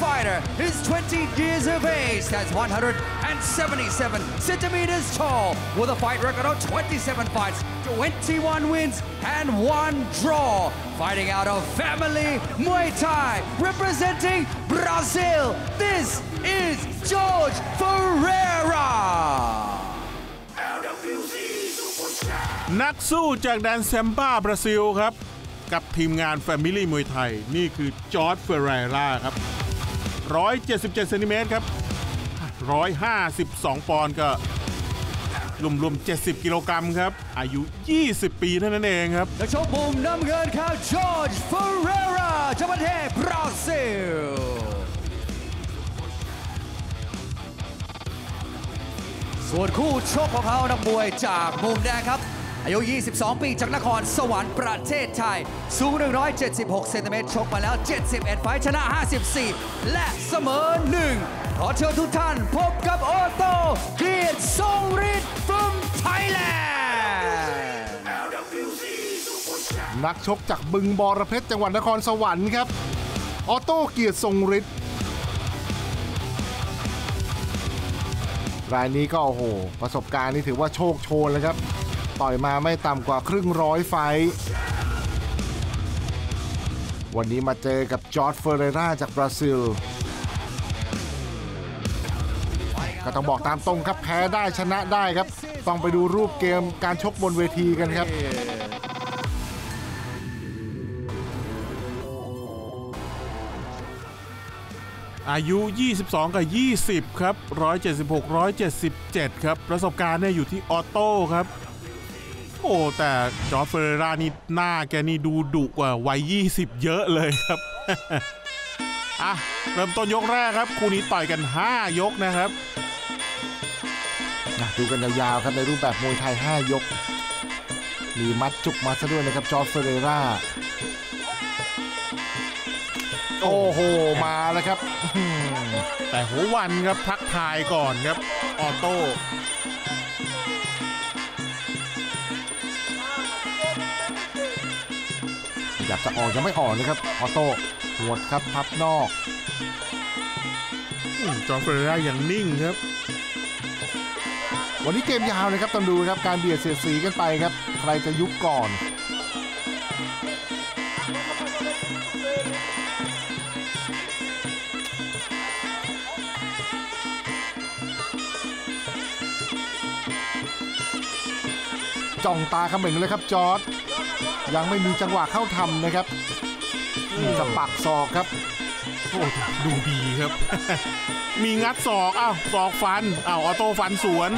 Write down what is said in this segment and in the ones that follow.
fighter is 20 years of age, that's 177 centimeters tall, with a fight record of 27 fights, 21 wins, and 1 draw. Fighting out of Family Muay Thai, representing Brazil, this is Jorge Ferreira. นักสู้จากแดนแซมบ้าบราซิลครับกับทีมงาน Family มวยไทยนี่คือจอร์จเฟเรร่าครับ177 เซนติเมตรครับ152 ปอนด์ก็รวมๆ70 กิโลกรัมครับอายุ20 ปีเท่านั้นเองครับและชกมุมน้ำเงินครับจอร์จเฟเรร่าจากประเทศบราซิลส่วนคู่ชกของเขานักมวยจากมุมแดงครับอายุ22 ปีจากนครสวรรค์ประเทศไทยสูง176 เซนติเมตรชกมาแล้ว71 ไฟชนะ54และเสมอ1ขอเชิญทุกท่านพบกับโอโต้เกียรติทรงฤทธิ์ from Thailand นักชกจากบึงบรเพชรจังหวัดนครสวรรค์ครับโอโต้เกียรติทรงฤทธิ์รายนี้ก็โอ้โหประสบการณ์นี่ถือว่าโชคโชนเลยครับต่อยมาไม่ต่ำกว่าครึ่งร้อยไฟท์วันนี้มาเจอกับจอร์จเฟเรร่าจากบราซิลก็ต้องบอกตามตรงครับแพ้ได้ชนะได้ครับต้องไปดูรูปเกมการชกบนเวทีกันครับอายุ22กับ20ครับ176 177ครับประสบการณ์เนี่ยอยู่ที่ออโต้ครับโอ้แต่จอร์จเฟเรร่านี่หน้าแกนี่ดูดุกว่าวัย20เยอะเลยครับอ่ะเริ่มต้นยกแรกครับคู่นี้ต่อยกัน5 ยกนะครับดูกันยาวๆครับในรูปแบบมวยไทย5 ยกมีมัดจุกมาซะด้วยนะครับจอร์จเฟเรร่าโอ้โหมาแล้วครับแต่หัววันครับทักทายก่อนครับออโต้อยากจะออกยังไม่ออกเลยครับออโต้หวดครับพับนอกจอร์จเฟเรร่าอย่างนิ่งครับวันนี้เกมยาวเลยครับต้องดูครับการเบียดเสียดสีกันไปครับใครจะยุบก่อนจ้องตาเขม่งเลยครับจอร์จยังไม่มีจังหวะเข้าทำนะครับจะปักศอกครับโอ้ดูดีครับ มีงัดศอกอ้าวศอกฟันอ้าวออโต้ฟันสวน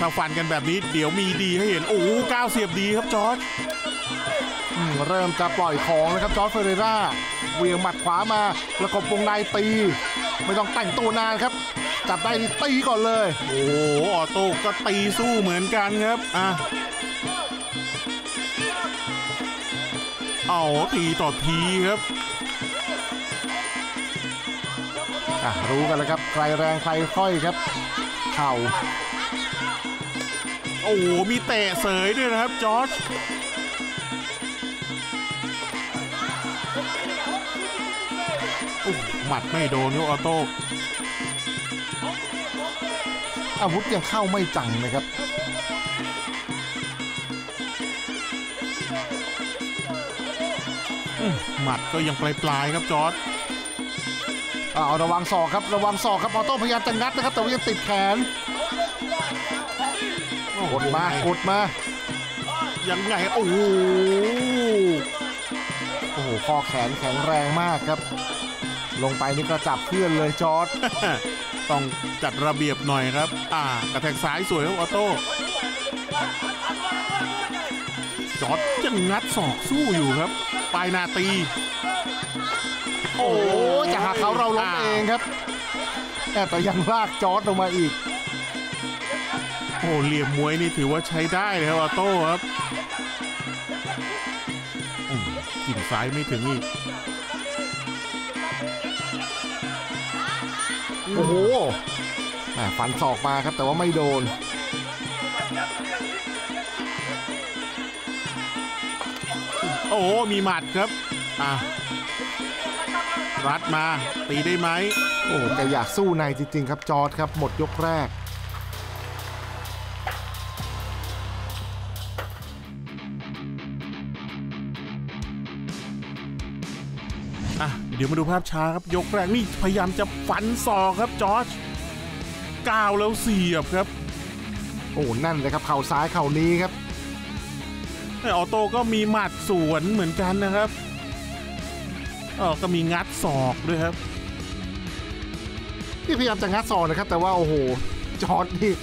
ถ้าฟันกันแบบนี้เดี๋ยวมีดีให้เห็นโอ้ก้าวเสียบดีครับจอร์จเริ่มจะปล่อยของนะครับจอร์จเฟเรร่าเวียงหมัดขวามาประกบวงในตีไม่ต้องแต่งตัวนานครับจับได้ตีก่อนเลยโอ้โหออโต้ก็ตีสู้เหมือนกันครับเอาตีต่อทีครับรู้กันแล้วครับใครแรงใครค่อยครับเข่าโอ้โหมีเตะเสยด้วยนะครับจอร์จหมัดไม่โดนครับออโต้อาวุธยังเข้าไม่จังนะครับหมัดก็ยังปลายๆครับจอร์จเอาระวังศอกครับระวังศอกครับออโต้พยายามจะงัดนะครับแต่ว่ายังติดแขนกดมากดมายังไงโอ้โหข้อแขนแข็งแรงมากครับลงไปนี่ก็จับเพื่อนเลยจอร์จต้องจัดระเบียบหน่อยครับกระแทกซ้ายสวยครับออโต้จอร์จยังงัดศอกสู้อยู่ครับปลายนาตีโอ้จะหักเขาเราล้มเองครับแต่ยังลากจอร์จลงมาอีกโอ้เหลี่ยมมวยนี่ถือว่าใช้ได้เลยครับออโต้ครับจิ้มซ้ายไม่ถึงอีกโอ้โหฟันศอกมาครับแต่ว่าไม่โดนโอ้มีหมัดครับ รัดมาตีได้ไหมโอ้แต่อยากสู้ในจริงๆครับจอร์จครับหมดยกแรกเดี๋ยวมาดูภาพช้าครับยกแรกนี่พยายามจะฟันศอกครับจอร์จก้าวแล้วเสียบครับโอ้นั่นเลยครับเข่าซ้ายเข่านี้ครับแต่ออโต้ก็มีหมัดสวนเหมือนกันนะครับก็มีงัดศอกด้วยครับที่พยายามจะงัดศอกนะครับแต่ว่าโอ้โหจอร์จนี่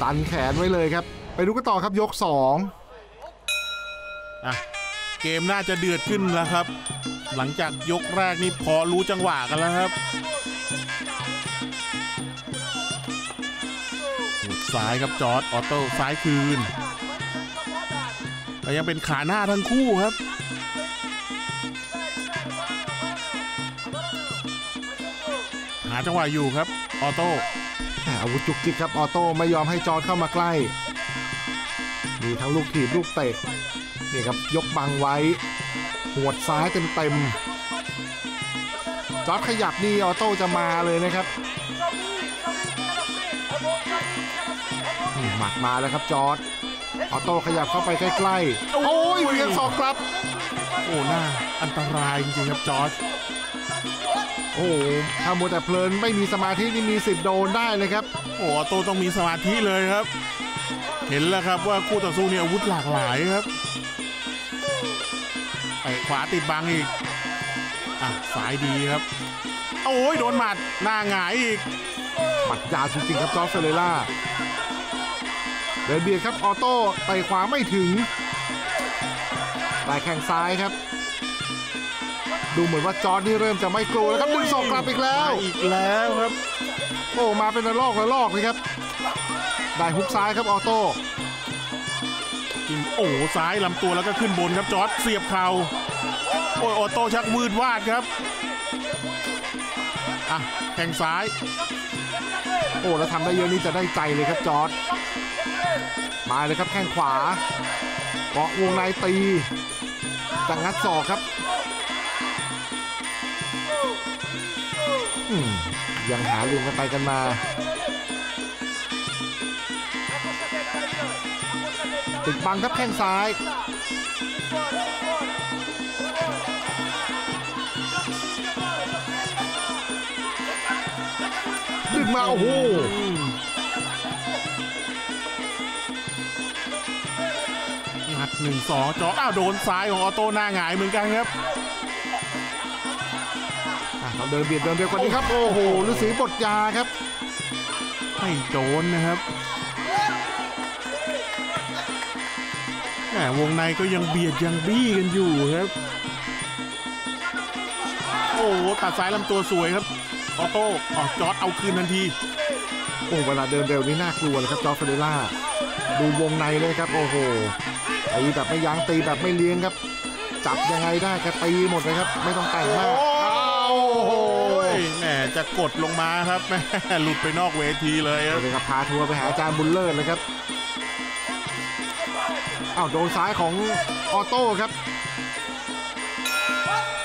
ตันแขนไว้เลยครับไปดูกันต่อครับยก2เกมน่าจะเดือดขึ้นแล้วครับหลังจากยกแรกนี่พอรู้จังหวะกันแล้วครับซ้ายครับจอร์จออโต้ซ้ายคืนแต่ยังเป็นขาหน้าทั้งคู่ครับหาจังหวะอยู่ครับออโต้อาวุธจุกจิกครับออโต้ไม่ยอมให้จอร์จเข้ามาใกล้มีทั้งลูกถีบลูกเตะนี่ครับยกบังไว้หัวซ้ายเต็มๆจอร์จขยับนี่ออโต้จะมาเลยนะครับหมัดมาแล้วครับจอร์จออโต้ขยับเข้าไปใกล้ๆโอ้ยเวียงศอกกลับโอ้หน้าอันตรายจริงๆครับจอร์จโอ้ถ้ามัวแต่เพลินไม่มีสมาธินี่มีสิทธิ์โดนได้เลยครับโอ้ออโต้ต้องมีสมาธิเลยครับเห็นแล้วครับว่าคู่ต่อสู้เนี่ยอาวุธหลากหลายครับไอ้ขวาติดบังอีกสายดีครับโอ้ยโดนหมัดหน้าหงายอีกหมัดยาวจริงๆครับจอร์จเฟเรล่าเดินเบียดครับออโต้ไต่ขวาไม่ถึงไต่แข้งซ้ายครับดูเหมือนว่าจอร์จนี่เริ่มจะไม่กลัวแล้วครับดึงศอกกลับอีกแล้วครับโอ้มาเป็นระลอกเลยครับได้ฮุกซ้ายครับออโต้กินโอ้ซ้ายลำตัวแล้วก็ขึ้นบนครับจอร์จเสียบเข่าโอ้ออโต้ชักวืดวาดครับแข้งซ้ายโอ้แล้วทำได้เยอะนี่จะได้ใจเลยครับจอร์จมาเลยครับแข้งขวาเกาะวงในตีจังงัดศอกครับยังหาลุงกันไปกันมาติดบังครับแข้งซ้ายดึงมาโอ้โหหนึ่งสองจออ้าวโดนซ้ายของออโต้หน้าหงายเหมือนกันครับเราเดินเบียดเดินเร็วกว่านี้ครับโอ้โหฤาษีบทยาครับไม่โดนนะครับวงในก็ยังเบียดยังบี้กันอยู่ครับโอ้ตัดซ้ายลำตัวสวยครับออโต้จอร์จเอาคืนทันทีโอ้เวลาเดินเร็วนี่น่ากลัวเลยครับจอร์จเฟเรล่าดูวงในเลยครับโอ้โหตีแบบไม่ยั้งตีแบบไม่เลี้ยงครับจับยังไงได้ก็ตีหมดเลยครับไม่ต้องแต่งมากโอ้โหแหมจะกดลงมาครับแหมหลุดไปนอกเวทีเลยครับพาทัวร์ไปหาอาจารย์บุญเลิศเลยครับอ้าวโดนซ้ายของออโต้ครับ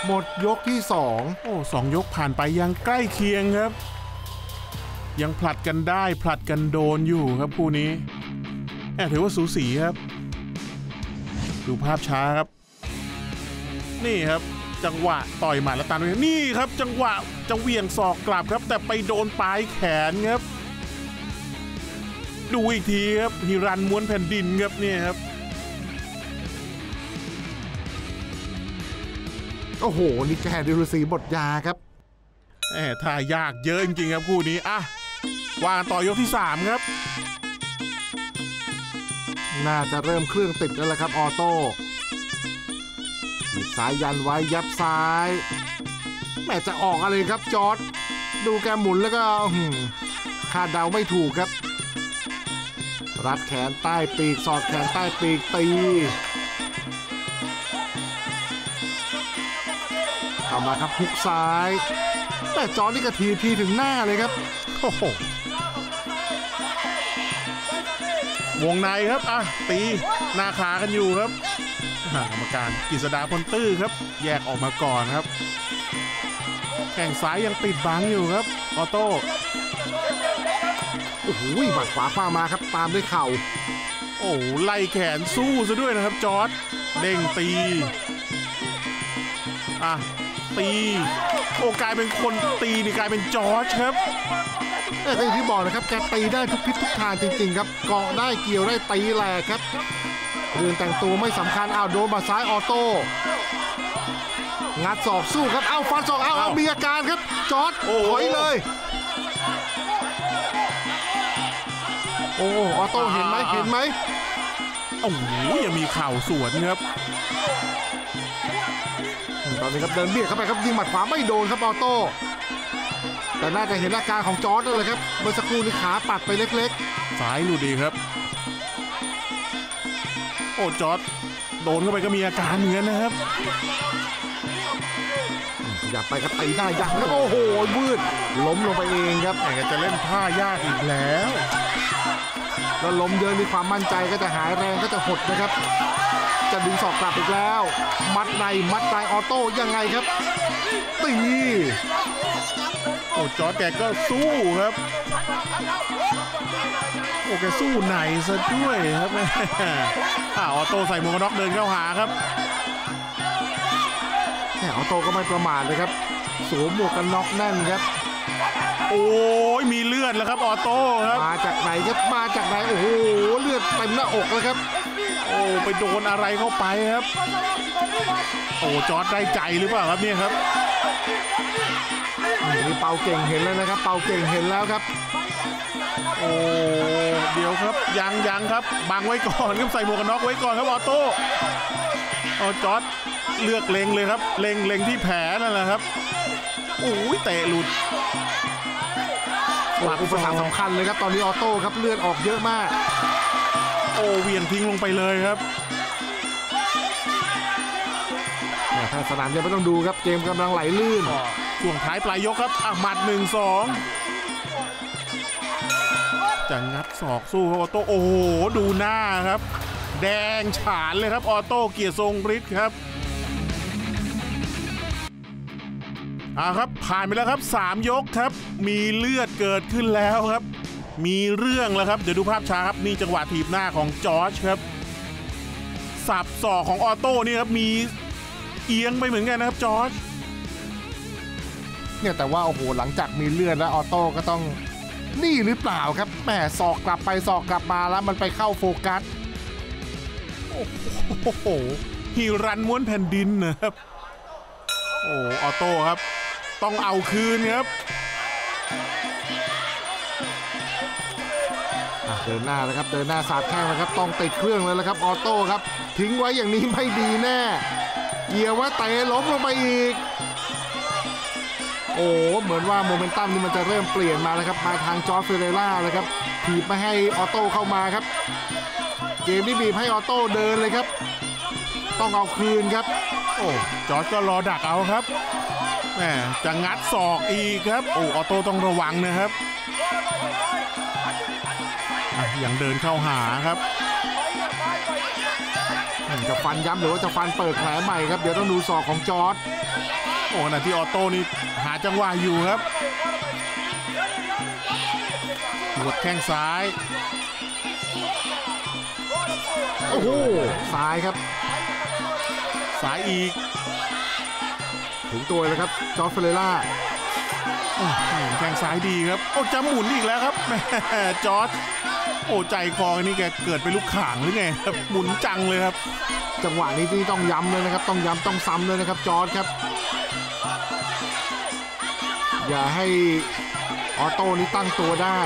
หมดยกที่2โอ้2ยกผ่านไปยังใกล้เคียงครับยังผลัดกันได้ผลัดกันโดนอยู่ครับคู่นี้ถือว่าสูสีครับดูภาพช้าครับนี่ครับจังหวะต่อยหมัดแล้วตามด้วยนี่ครับจังหวะจะเหวี่ยงศอกกลับครับแต่ไปโดนปลายแขนครับดูอีกทีครับฮิรันม้วนแผ่นดินครับนี่ครับโอ้โหนี่แกดิรุสีบทยาครับท่ายากเยอะจริงๆครับคู่นี้วางต่อยกที่3ครับน่าจะเริ่มเครื่องติดแล้วล่ะครับออโต้บีบซ้ายยันไว้ยับซ้ายแม่จะออกอะไรครับจอร์จดูแกหมุนแล้วก็คาดเดาไม่ถูกครับรัดแขนใต้ปีกสอดแขนใต้ปีกตีเข้ามาครับฮุกซ้ายแม่จอร์จนี่กระทีถึงหน้าเลยครับโอ้โหวงในครับตีหน้าขากันอยู่ครับ กรรมการกฤษดาพลตื้อครับแยกออกมาก่อนครับแข้งซ้ายยังติดบังอยู่ครับออโต้โอ้โหหมัดขวาฟ้ามาครับตามด้วยเข่าโอ้ไล่แขนสู้ซะด้วยนะครับจอร์จเด้งตีอ่ะตีโอกายเป็นคนตีนี่กลายเป็นจอร์จครับแต่อย่างที่บอกนะครับแกตีได้ทุกพิษทุกทางจริงๆครับเกาะได้เกี่ยวได้ตีแหลกครับเรื่องแต่งตัวไม่สำคัญเอาโดนมาซ้ายออโต้งัดศอกสู้ครับเอาฟันศอกเอามีอาการครับจอร์จถอยเลยโอ้ออโต้เห็นไหมโอ้โหยังมีเข่าสวนครับตอนนี้ครับเดินเบียดเข้าไปครับยิงหมัดขวาไม่โดนครับออโต้แต่น่าจะเห็นอาการของจอร์จเลยครับเมื่อสักครู่นี้ขาปัดไปเล็กๆซ้ายดูดีครับโอ้จอร์จโดนเข้าไปก็มีอาการเหมือนนะครับอย่าไปครับตีหน้ายักษ์โอ้โหมืดล้มลงไปเองครับแหมจะเล่นท่ายากอีกแล้วแล้วล้มเยอะมีความมั่นใจก็จะหายแรงก็จะหดนะครับจะดึงศอกกลับอีกแล้วมัดในออโต้ยังไงครับตีโอ้จอร์จแกก็สู้ครับโอ้แกสู้ไหนซะด้วยครับออโต้ใส่หมวกน็อกเดินเข้าหาครับออโต้ก็ไม่ประมาทเลยครับสวมหมวกกันน็อกแน่นครับโอ้ยมีเลือดแล้วครับออโต้ครับมาจากไหนโอ้โหเลือดเต็มหน้าอกเลยครับโอ้ไปโดนอะไรเข้าไปครับโอ้จอร์จได้ใจหรือเปล่าครับเนี่ยครับนี่เป่าเก่งเห็นแล้วนะครับเป่าเก่งเห็นแล้วครับโอ้เดี๋ยวครับยังครับบังไว้ก่อนครับใส่หมวกกันน็อกไว้ก่อนครับออโต้โอ้จอร์จเลือกเล็งเลยครับเล็งที่แผลนั่นแหละครับโอ้ยเตะหลุดอุปสรรคสำคัญเลยครับตอนนี้ออโต้ครับเลือดออกเยอะมากโอเวียนทิ้งลงไปเลยครับถ้าสนามยังไม่ต้องดูครับเกมกำลังไหลลื่นช่วงท้ายปลายยกครับหมัด 1-2 จะงัดศอกสู้ออโต้โอ้โหดูหน้าครับแดงฉานเลยครับออโต้เกียรติทรงฤทธิ์ครับครับผ่านไปแล้วครับ3ยกครับมีเลือดเกิดขึ้นแล้วครับมีเรื่องแล้วครับเดี๋ยวดูภาพช้าครับนี่จังหวะถีบหน้าของจอร์จครับสับศอกของออโต้นี่ครับมีเอียงไปเหมือนกันนะครับจอร์จเนี่ยแต่ว่าโอ้โหหลังจากมีเลือดแล้วออโต้ก็ต้องนี่หรือเปล่าครับแหมศอกกลับไปศอกกลับมาแล้วมันไปเข้าโฟกัสโอ้โหฮีรันม้วนแผ่นดินนะครับโอ้ออโต้ครับต้องเอาคืนครับเดินหน้านะครับเดินหน้าสาดแข้งนะครับต้องติดเครื่องเลยนะครับออโต้ครับทิ้งไว้อย่างนี้ไม่ดีแน่เกียร์ว่าเตะล้มลงไปอีกโอ้เหมือนว่าโมเมนตัมนี่มันจะเริ่มเปลี่ยนมาแล้วครับมาทางจอร์จเฟเรล่าเลยครับถีบมาให้ออโต้เข้ามาครับเกมนี้บีบให้ออโต้เดินเลยครับต้องเอาคืนครับโอ้จอร์จก็รอดักเอาครับแหมจะงัดศอกอีกครับโอ้ออโต้ต้องระวังนะครับยังเดินเข้าหาครับจะฟันย้ำหรือว่าจะฟันเปิดแผลใหม่ครับเดี๋ยวต้องดูศอกของจอร์จโอ้ขณะที่ออโต้นี่หาจังหวะอยู่ครับหัวแข้งซ้ายโอ้โหซ้ายครับซ้ายอีกถึงตัวเลยครับจอร์จเฟเรล่าแข้งซ้ายดีครับโอ้จะหมุนอีกแล้วครับแม่จอร์จโอ้ใจคอนี่แกเกิดเป็นลูกข่างหรือไงครับหมุนจังเลยครับจังหวะนี้ที่ต้องย้ำเลยนะครับต้องย้ำต้องซ้ำเลยนะครับจอร์จครับอย่าให้ออโต้นี่ตั้งตัวได้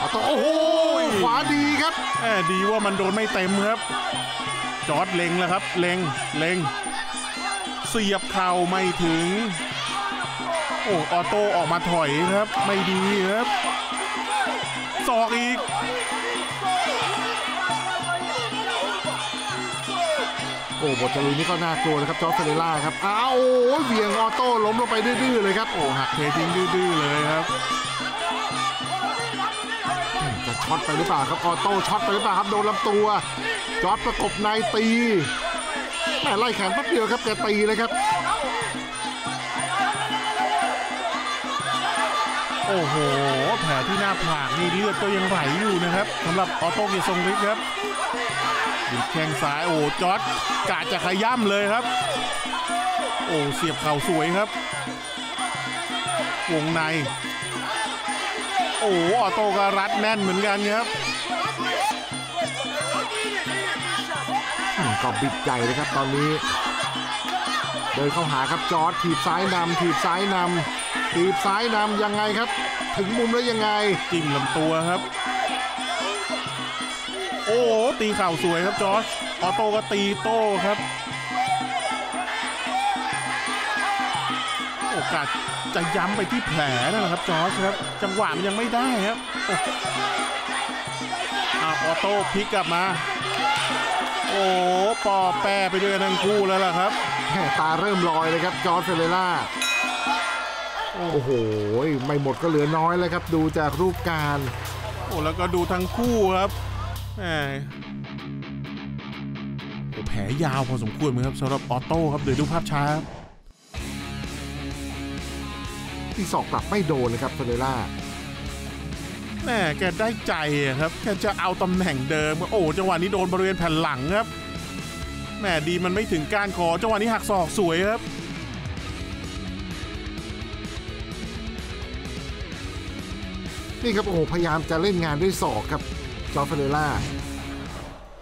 ออโต้โอ้โหขวาดีครับดีว่ามันโดนไม่เต็มครับจอร์จเล็งแล้วครับเล็งเสียบเข่าไม่ถึงโอ้ออโต้ออกมาถอยครับไม่ดีครับศอกอีกโอ้บทจารุนี่ก็น่ากลัวนะครับจอร์จเฟเรล่าครับอ้าวเวียงออโต้ล้มลงไปดื้อๆเลยครับโอ้หักเททิ้งดื้อๆเลยครับ ช็อตไปหรือเปล่าครับออโต้ช็อตไปหรือเปล่าครับโดนลำตัวจอดประกบในตีแต่ไล่แขนแป๊บเดียวครับแกตีเลยครับโอ้โหแผลที่หน้าผากนี่เลือดก็ยังไหลอยู่นะครับสำหรับออโต้เกียรติทรงฤทธิ์ครับแข้งซ้ายโอ้จอดกะจะขย้ำเลยครับโอ้เสียบเข่าสวยครับวงในโอ้ออโต้ก็รัดแน่นเหมือนกันครับก็บิดใจเลยครับตอนนี้เดินเข้าหาครับจอดถีบซ้ายนำถีบซ้ายนำถีบซ้ายนำยังไงครับถึงมุมแล้วยังไงจิ้มลำตัวครับโอ้ตีเข่าสวยครับจอร์จออโต้ก็ตีโต้ครับโอกาสจะย้ำไปที่แผลนั่นแหละครับจอร์จครับจังหวะมันยังไม่ได้ครับออโต้พลิกกลับมาโอ้ปอแปะไปด้วยกันทั้งคู่แล้วล่ะครับตาเริ่มลอยเลยครับจอร์จเฟเรล่าโอ้โหไม่หมดก็เหลือน้อยเลยครับดูจากรูปการโอ้แล้วก็ดูทั้งคู่ครับแผลยาวพอสมควรเหมือนครับสำหรับออโต้ครับเดี๋ยวดูภาพช้าที่ศอกกลับไม่โดนเลยครับเฟเรล่าแหมแกได้ใจครับแกจะเอาตำแหน่งเดิมโอ้จังหวะนี้โดนบริเวณแผ่นหลังครับแหมดีมันไม่ถึงการคอจังหวะนี้หักศอกสวยครับนี่ครับโอ้พยายามจะเล่นงานด้วยศอกครับจอร์จ เฟเรล่า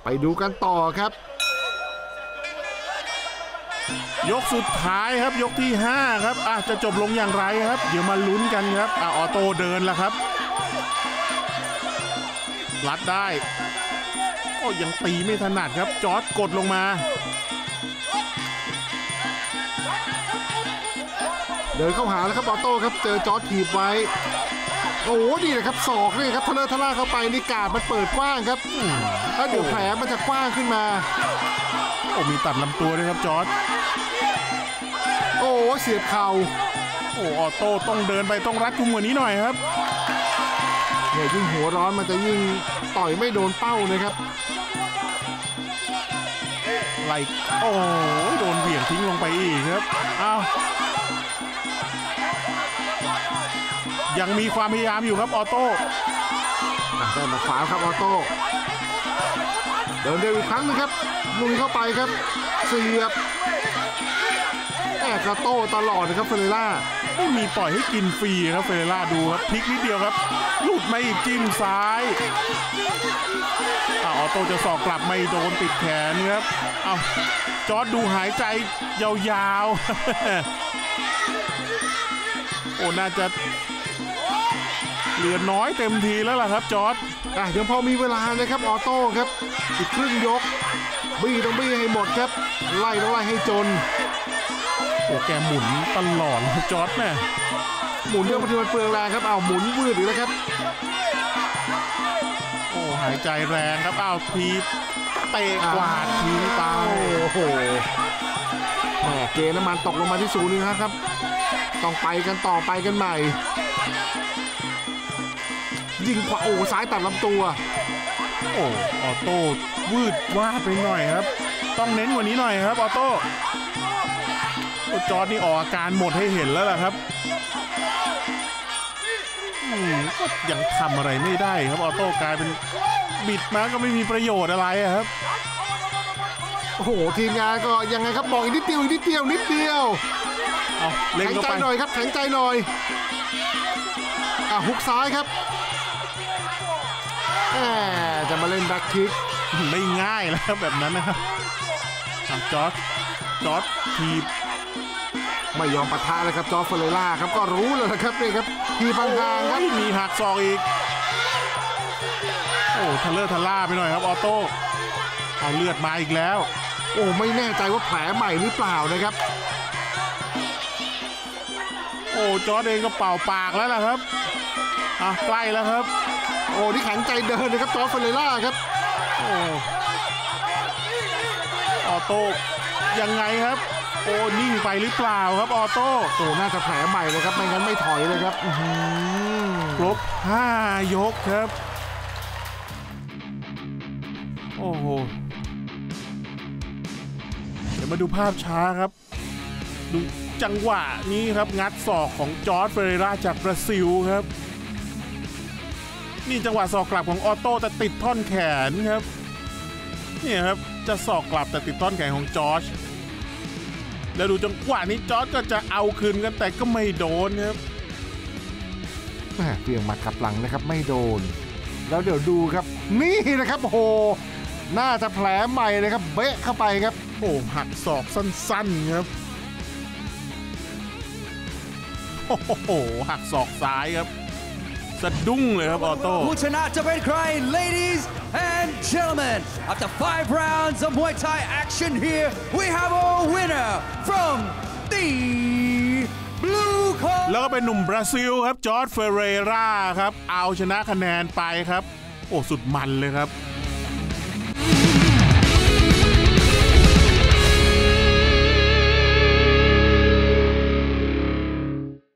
ไปดูกันต่อครับยกสุดท้ายครับยกที่5ครับจะจบลงอย่างไรครับเดี๋ยวมาลุ้นกันครับออโต้เดินแล้วครับรัดได้ก็ยังตีไม่ถนัดครับจอร์จกดลงมาเดินเข้าหาแล้วครับออโต้ครับเจอจอร์จถีบไว้โอ้ดีนะครับศอกนี่ครับทะเลทะล่าเข้าไปนี่กาดมันเปิดกว้างครับถ้าเดี๋ยวแผลมันจะกว้างขึ้นมาโอ้มีตัดลำตัวด้วยครับจอร์จโอ้เสียบเข่าโอ้ออโต้ต้องเดินไปต้องรัดกุมกว่านี้หน่อยครับเนี่ยยิ่งหัวร้อนมันจะยิ่งต่อยไม่โดนเป้าเลยครับไหลโอ้โดนเหวี่ยงทิ้งลงไปอีกครับอ้าวยังมีความพยายามอยู่ครับออโต้ได้มาขวาครับออโต้เดินเร็วอีกครั้งนึงครับลุยเข้าไปครับเสียบแอกระโต้ตลอดนะครับเฟเรล่าไม่มีปล่อยให้กินฟรีครับเฟเรล่าดูครับพลิกนิดเดียวครับหลุดไม่จิ้มซ้ายออโต้จะสอกกลับไม่โดนติดแขนครับเอาจอร์จดูหายใจยาวๆโอ้น่าจะเหลือน้อยเต็มทีแล้วล่ะครับจอร์จยังพอมีเวลานะครับออโต้ครับอีกครึ่งยกบี้ต้องบี้ให้หมดครับไล่ต้องไล่ให้จนโอ้แกหมุนตลอดจอร์จแม่หมุนเรื่องบางทีมันเปลืองแรงครับเอาหมุนวืดอีกแล้วครับโอ้หายใจแรงครับเอาทีเตะกวาดทีตาโอ้โหแหมเกลน้ำมันตกลงมาที่สูงนี่นะครับต้องไปกันต่อไปกันใหม่ยิงขวาโอ้ซ้ายตัดลำตัวโอ้ออโต้วืดวาดไปหน่อยครับต้องเน้นกว่านี้หน่อยครับออโต้จอร์จนี่ออกอาการหมดให้เห็นแล้วล่ะครับก็ยังทำอะไรไม่ได้ครับออโต้กลายเป็นบิดมาก็ไม่มีประโยชน์อะไรครับโอ้โหทีมงานก็ยังไงครับบอกอีกนิดเดียวอีกนิดเดียวนิดเดียวแข็งใจหน่อยครับแข็งใจหน่อยฮุกซ้ายครับจะมาเล่นแบ็คคิกไม่ง่ายแล้วแบบนั้นนะครับจอร์จทีบไม่ยอมปะทะเลยครับจอร์จ เฟเรล่าครับก็รู้แล้วนะครับนี่ครับทีบางทางครับมีหักศอกอีกโอ้ทะเลาะทะล่าไปหน่อยครับออโต้เอาเลือดมาอีกแล้วโอ้ไม่แน่ใจว่าแผลใหม่หรือเปล่านะครับโอ้จอร์จเองก็เป่าปากแล้วล่ะครับใกล้แล้วครับโอ้นี่แข็งใจเดินเลยครับจอร์จ เฟเรล่าครับโอ้ออโต้ยังไงครับโอ้นิ่งไปหรือเปล่าครับออโต้โอ้น่าจะแผลใหม่เลยครับไม่งั้นไม่ถอยเลยครับครบ5ยกครับ โอ้โหเดี๋ยวมาดูภาพช้าครับดูจังหวะนี้ครับงัดศอกของจอร์จเฟเรราจากบราซิลครับนี่จังหวะศอกกลับของออโต้แต่ติดท่อนแขนครับนี่ครับจะศอกกลับแต่ติดท่อนแขนของจอร์จแล้วดูจังหวะนี้จอร์จก็จะเอาคืนกันแต่ก็ไม่โดนครับเปลี่ยนมากลับหลังนะครับไม่โดนแล้วเดี๋ยวดูครับนี่นะครับโหน่าจะแผลใหม่เลยครับเบะเข้าไปครับโอ้หักศอกสั้นๆครับโอ้โหหักศอกซ้ายครับสะดุ้งเลยครับออโต้ผู้ชนะจะเป็นใคร ladies and gentlemen after 5 rounds of Muay Thai action here we have a winner from the blue corner แล้วก็เป็นหนุ่มบราซิลครับจอร์จเฟเรราครับเอาชนะคะแนนไปครับโอ้สุดมันเลยครับ